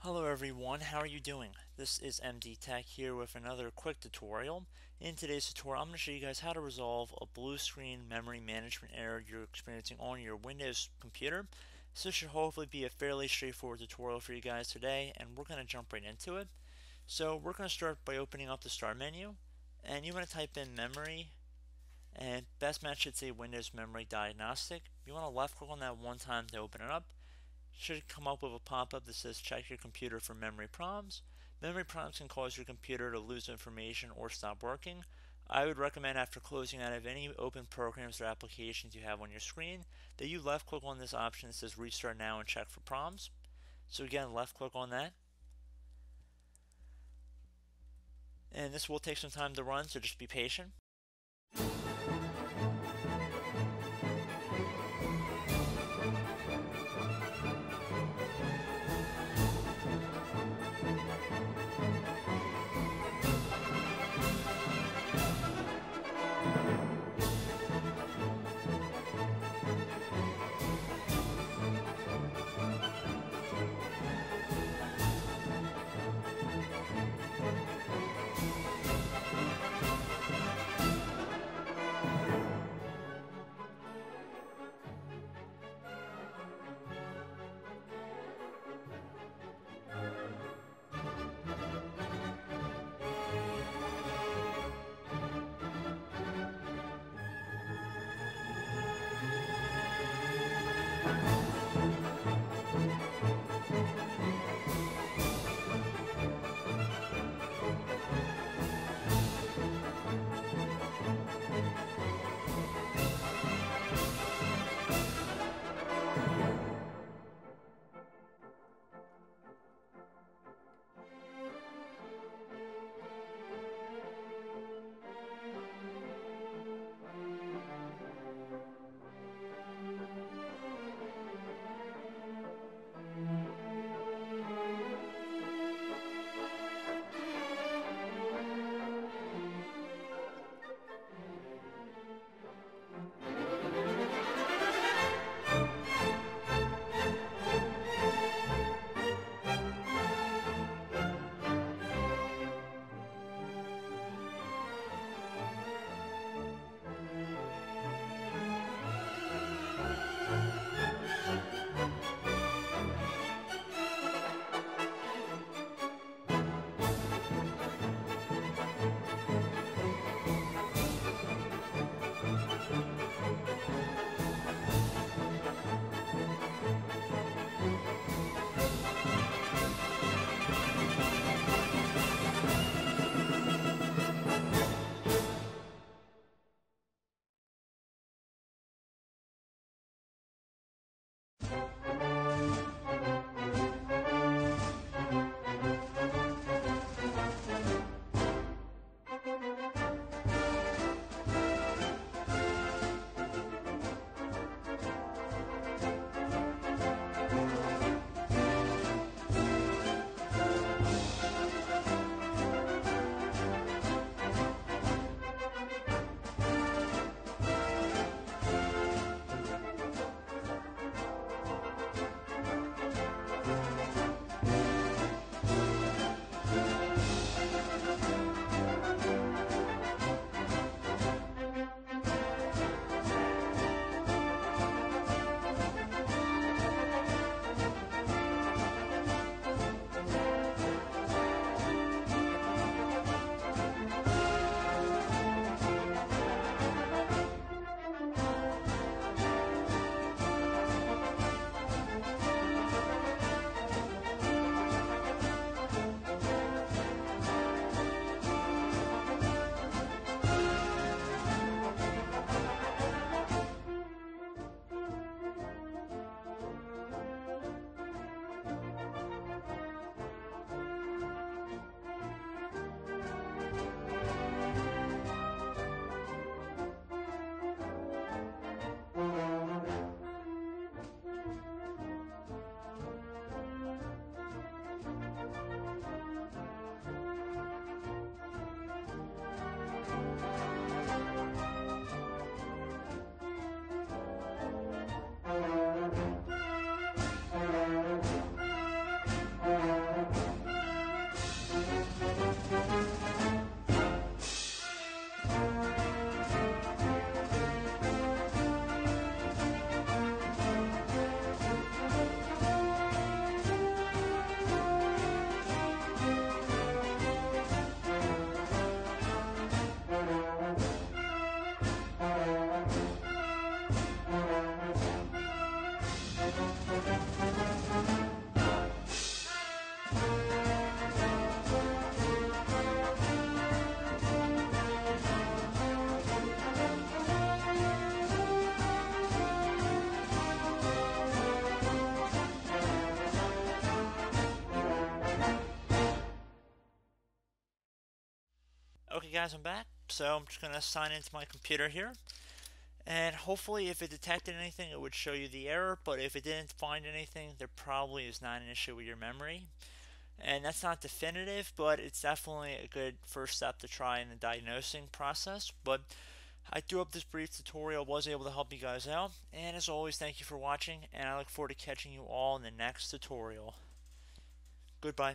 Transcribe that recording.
Hello everyone, how are you doing? This is MD Tech here with another quick tutorial. In today's tutorial, I'm going to show you guys how to resolve a blue screen memory management error you're experiencing on your Windows computer. So this should hopefully be a fairly straightforward tutorial for you guys today, and we're going to jump right into it. So we're going to start by opening up the Start menu, and you want to type in memory, and best match should say Windows Memory Diagnostic. You want to left click on that one time to open it up. Should come up with a pop-up that says check your computer for memory problems. Memory problems can cause your computer to lose information or stop working. I would recommend after closing out of any open programs or applications you have on your screen that you left click on this option that says restart now and check for problems. So again, left click on that. And this will take some time to run, so just be patient. Okay guys, I'm back. So I'm just going to sign into my computer here, and hopefully if it detected anything it would show you the error, but if it didn't find anything there probably is not an issue with your memory. And that's not definitive, but it's definitely a good first step to try in the diagnosing process. But I do hope this brief tutorial was able to help you guys out, and as always thank you for watching, and I look forward to catching you all in the next tutorial. Goodbye.